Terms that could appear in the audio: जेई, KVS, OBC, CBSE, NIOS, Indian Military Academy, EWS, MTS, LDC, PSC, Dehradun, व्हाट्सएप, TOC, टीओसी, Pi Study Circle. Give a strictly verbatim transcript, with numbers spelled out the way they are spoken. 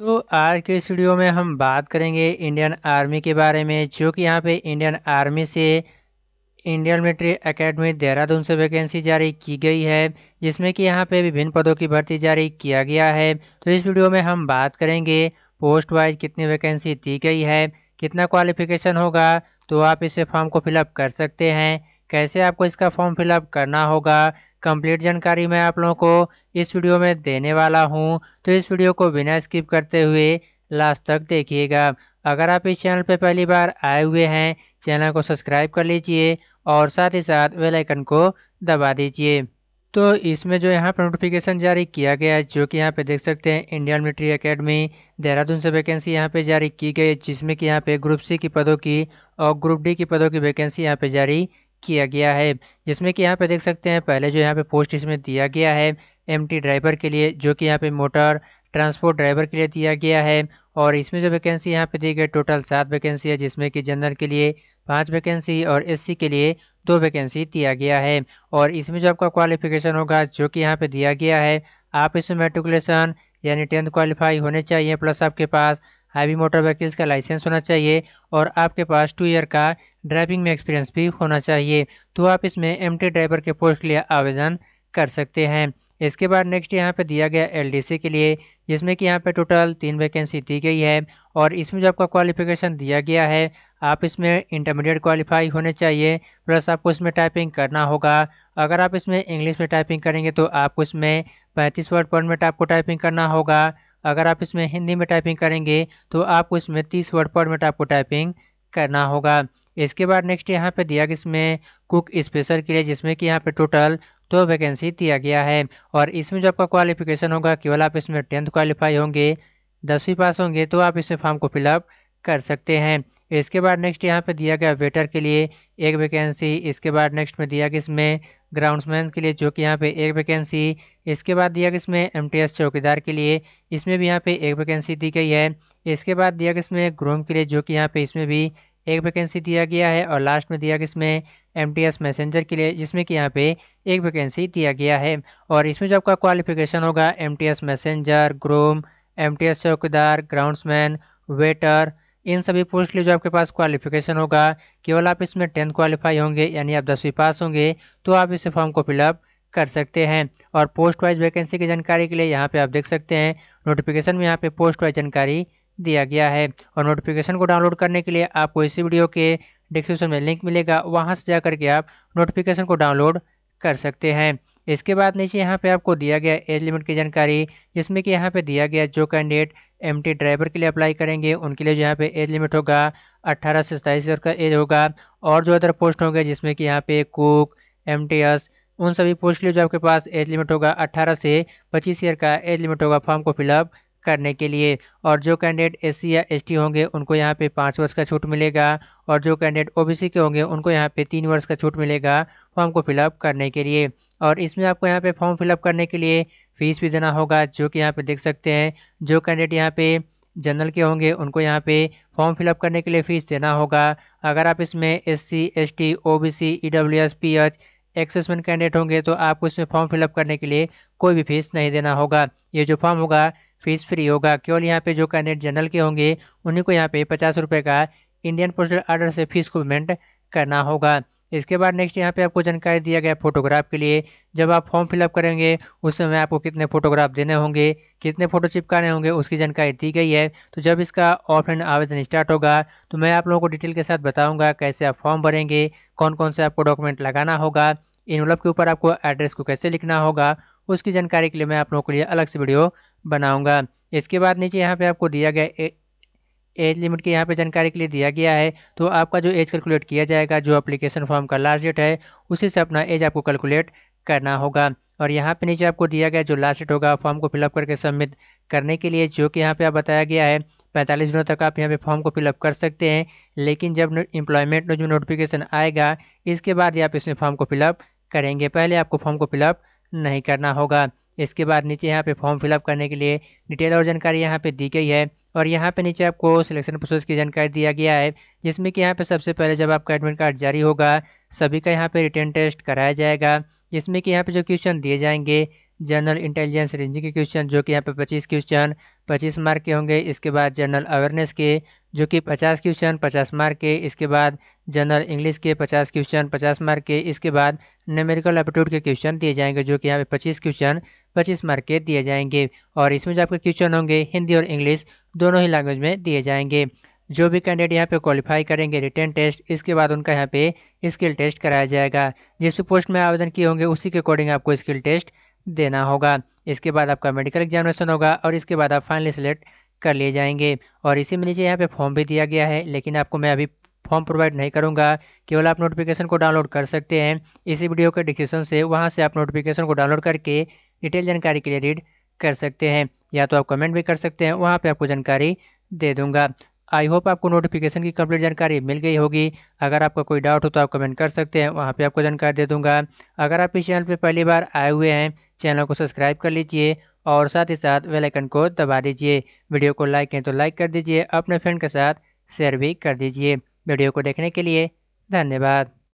तो आज के इस वीडियो में हम बात करेंगे इंडियन आर्मी के बारे में, जो कि यहाँ पे इंडियन आर्मी से इंडियन मिलिट्री एकेडमी देहरादून से वैकेंसी जारी की गई है, जिसमें कि यहाँ पे विभिन्न पदों की भर्ती जारी किया गया है। तो इस वीडियो में हम बात करेंगे पोस्ट वाइज कितनी वैकेंसी दी गई है, कितना क्वालिफिकेशन होगा तो आप इस फॉर्म को फिलअप कर सकते हैं, कैसे आपको इसका फॉर्म फिलअप करना होगा। कंप्लीट जानकारी मैं आप लोगों को इस वीडियो में देने वाला हूं, तो इस वीडियो को बिना स्किप करते हुए लास्ट तक देखिएगा। अगर आप इस चैनल पर पहली बार आए हुए हैं, चैनल को सब्सक्राइब कर लीजिए और साथ ही साथ बेल आइकन को दबा दीजिए। तो इसमें जो यहाँ पर नोटिफिकेशन जारी किया गया है, जो कि यहाँ पे देख सकते हैं इंडियन मिलिट्री एकेडमी देहरादून से वैकेंसी यहाँ पे जारी की गई है, जिसमें कि यहाँ पे ग्रुप सी की पदों की और ग्रुप डी की पदों की वैकेंसी यहाँ पे जारी किया गया है, जिसमें कि यहाँ पे देख सकते हैं पहले जो यहाँ पे पोस्ट इसमें दिया गया है एमटी ड्राइवर के लिए, जो कि यहाँ पे मोटर ट्रांसपोर्ट ड्राइवर के लिए दिया गया है। और इसमें जो वैकेंसी यहाँ पे दी गई टोटल सात वैकेंसी है, जिसमें कि जनरल के लिए पाँच वैकेंसी और एससी के लिए दो वैकेंसी दिया गया है। और इसमें जो आपका क्वालिफिकेशन होगा, जो कि यहाँ पे दिया गया है, आप इसमें मेट्रिकुलेशन यानी टेंथ क्वालिफाई होने चाहिए, प्लस आपके पास हैवी मोटर व्हीकल्स का लाइसेंस होना चाहिए और आपके पास टू ईयर का ड्राइविंग में एक्सपीरियंस भी होना चाहिए। तो आप इसमें एमटी ड्राइवर के पोस्ट के लिए आवेदन कर सकते हैं। इसके बाद नेक्स्ट यहाँ पे दिया गया एलडीसी के लिए, जिसमें कि यहाँ पे टोटल तीन वैकेंसी दी गई है। और इसमें जो आपका क्वालिफिकेशन दिया गया है, आप इसमें इंटरमीडिएट क्वालिफाई होने चाहिए, प्लस आपको इसमें टाइपिंग करना होगा। अगर आप इसमें इंग्लिश में टाइपिंग करेंगे तो आपको इसमें पैंतीस वर्ड पर मिनट आपको टाइपिंग करना होगा। अगर आप इसमें हिंदी में टाइपिंग करेंगे तो आपको इसमें तीस वर्ड पर मिनट आपको टाइपिंग करना होगा। इसके बाद नेक्स्ट यहाँ पे दिया गया इसमें कुक स्पेशल के लिए, जिसमें कि यहाँ पे टोटल दो वैकेंसी दिया गया है। और इसमें जो आपका क्वालिफिकेशन होगा, केवल आप इसमें टेंथ क्वालिफाई होंगे, दसवीं पास होंगे तो आप इसमें फॉर्म को फिलअप कर सकते हैं। इसके बाद नेक्स्ट यहाँ पे दिया गया वेटर के लिए एक वैकेंसी। इसके बाद नेक्स्ट में दिया गया इसमें ग्राउंड्समैन के लिए, जो कि यहाँ पे एक वैकेंसी। इसके बाद दिया गया इसमें एमटीएस चौकीदार के लिए, इसमें भी यहाँ पे एक वैकेंसी दी गई है। इसके बाद दिया गया इसमें ग्रूम के लिए, जो कि यहाँ पे इसमें भी एक वैकेंसी दिया गया है। और लास्ट में दिया गया इसमें एमटीएस मैसेंजर के लिए, जिसमें कि यहाँ पे एक वैकेंसी दिया गया है। और इसमें जो आपका क्वालिफिकेशन होगा, एमटीएस मैसेंजर, ग्रूम, एमटीएस चौकीदार, ग्राउंड्समैन, वेटर, इन सभी पोस्ट के लिए जो आपके पास क्वालिफिकेशन होगा, केवल आप इसमें टेंथ क्वालिफाई होंगे यानी आप दसवीं पास होंगे तो आप इस फॉर्म को फिलअप कर सकते हैं। और पोस्ट वाइज वैकेंसी की जानकारी के लिए यहाँ पे आप देख सकते हैं नोटिफिकेशन में यहाँ पे पोस्ट वाइज जानकारी दिया गया है। और नोटिफिकेशन को डाउनलोड करने के लिए आपको इसी वीडियो के डिस्क्रिप्शन में लिंक मिलेगा, वहाँ से जा करके आप नोटिफिकेशन को डाउनलोड कर सकते हैं। इसके बाद नीचे यहाँ पे आपको दिया गया एज लिमिट की जानकारी, जिसमें कि यहाँ पे दिया गया जो कैंडिडेट एमटी ड्राइवर के लिए अप्लाई करेंगे उनके लिए जो यहाँ पे एज लिमिट होगा अट्ठारह से सताईस वर्ष का एज होगा। और जो अदर पोस्ट होंगे, जिसमें कि यहाँ पे कुक, एमटीएस, उन सभी पोस्ट के लिए जो आपके पास एज लिमिट होगा अट्ठारह से पच्चीस ईयर का एज लिमिट होगा फॉर्म को फिलअप करने के लिए। और जो कैंडिडेट एससी या एसटी होंगे उनको यहाँ पे पाँच वर्ष का छूट मिलेगा, और जो कैंडिडेट ओबीसी के होंगे उनको यहाँ पे तीन वर्ष का छूट मिलेगा फॉर्म को फिलअप करने के लिए। और इसमें आपको यहाँ पे फॉर्म फिलअप करने के लिए फीस भी देना होगा, जो कि यहाँ पे देख सकते हैं जो कैंडिडेट यहाँ पे जनरल के होंगे उनको यहाँ पे फॉर्म फिलअप करने के लिए फ़ीस देना होगा। अगर आप इसमें SC, ST, OBC, EWS, PH, assessment candidate होंगे तो आपको इसमें फॉर्म फिलअप करने के लिए कोई भी फीस नहीं देना होगा। ये जो फॉर्म होगा फीस फ्री होगा, केवल यहाँ पे जो कैंडिडेट जनरल के होंगे उन्हीं को यहाँ पे पचास रुपये का इंडियन पोस्टल आर्डर से फीस को पेमेंट करना होगा। इसके बाद नेक्स्ट यहाँ पे आपको जानकारी दिया गया फोटोग्राफ के लिए, जब आप फॉर्म फिलअप करेंगे उस समय आपको कितने फोटोग्राफ देने होंगे, कितने फ़ोटो चिपकाने होंगे, उसकी जानकारी दी गई है। तो जब इसका ऑफलाइन आवेदन स्टार्ट होगा तो मैं आप लोगों को डिटेल के साथ बताऊंगा कैसे आप फॉर्म भरेंगे, कौन कौन से आपको डॉक्यूमेंट लगाना होगा, एनवलप के ऊपर आपको एड्रेस को कैसे लिखना होगा, उसकी जानकारी के लिए मैं आप लोगों के लिए अलग से वीडियो बनाऊँगा। इसके बाद नीचे यहाँ पर आपको दिया गया एज लिमिट की यहाँ पे जानकारी के लिए दिया गया है, तो आपका जो एज कैलकुलेट किया जाएगा, जो एप्लीकेशन फॉर्म का लास्ट डेट है उसी से अपना एज आपको कैलकुलेट करना होगा। और यहाँ पे नीचे आपको दिया गया जो लास्ट डेट होगा फॉर्म को फिलअप करके सबमिट करने के लिए, जो कि यहाँ पे आप बताया गया है पैंतालीस दिनों तक आप यहाँ पे फॉर्म को फिलअप कर सकते हैं, लेकिन जब एम्प्लॉयमेंट में जो नोटिफिकेशन आएगा इसके बाद ही आप इसमें फॉर्म को फिलअप करेंगे, पहले आपको फॉर्म को फिलअप नहीं करना होगा। इसके बाद नीचे यहाँ पे फॉर्म फिलअप करने के लिए डिटेल और जानकारी यहाँ पे दी गई है। और यहाँ पे नीचे आपको सिलेक्शन प्रोसेस की जानकारी दिया गया है, जिसमें कि यहाँ पे सबसे पहले जब आपका एडमिट कार्ड जारी होगा सभी का यहाँ पे रिटर्न टेस्ट कराया जाएगा, जिसमें कि यहाँ पे जो क्वेश्चन दिए जाएंगे जनरल इंटेलिजेंस रेंजिंग के क्वेश्चन जो कि यहाँ पे पच्चीस क्वेश्चन पच्चीस मार्क के होंगे, इसके बाद जनरल अवेयरनेस के जो कि पचास क्वेश्चन पचास मार्क के, इसके बाद जनरल इंग्लिश के पचास क्वेश्चन पचास मार्क के, इसके बाद न्यूमेरिकल एप्टीट्यूड के क्वेश्चन दिए जाएंगे जो कि यहाँ पे पच्चीस क्वेश्चन पच्चीस मार्क के दिए जाएंगे। और इसमें जो आपके क्वेश्चन होंगे हिंदी और इंग्लिश दोनों ही लैंग्वेज में दिए जाएंगे। जो भी कैंडिडेट यहाँ पे क्वालिफाई करेंगे रिटर्न टेस्ट, इसके बाद उनका यहाँ पे स्किल टेस्ट कराया जाएगा। जिस पोस्ट में आवेदन किए होंगे उसी के अकॉर्डिंग आपको स्किल टेस्ट देना होगा। इसके बाद आपका मेडिकल एग्जामिनेशन होगा और इसके बाद आप फाइनली सिलेक्ट कर लिए जाएंगे। और इसी में नीचे यहाँ पे फॉर्म भी दिया गया है, लेकिन आपको मैं अभी फॉर्म प्रोवाइड नहीं करूँगा, केवल आप नोटिफिकेशन को डाउनलोड कर सकते हैं इसी वीडियो के डिस्क्रिप्शन से। वहाँ से आप नोटिफिकेशन को डाउनलोड करके डिटेल जानकारी के लिए रीड कर सकते हैं, या तो आप कमेंट भी कर सकते हैं, वहाँ पे आपको जानकारी दे दूंगा। आई होप आपको नोटिफिकेशन की कंप्लीट जानकारी मिल गई होगी। अगर आपका कोई डाउट हो तो आप कमेंट कर सकते हैं, वहाँ पे आपको जानकारी दे दूंगा। अगर आप इस चैनल पे पहली बार आए हुए हैं चैनल को सब्सक्राइब कर लीजिए और साथ ही साथ बेल आइकन को दबा दीजिए। वीडियो को लाइक करें तो लाइक कर दीजिए, अपने फ्रेंड के साथ शेयर भी कर दीजिए। वीडियो को देखने के लिए धन्यवाद।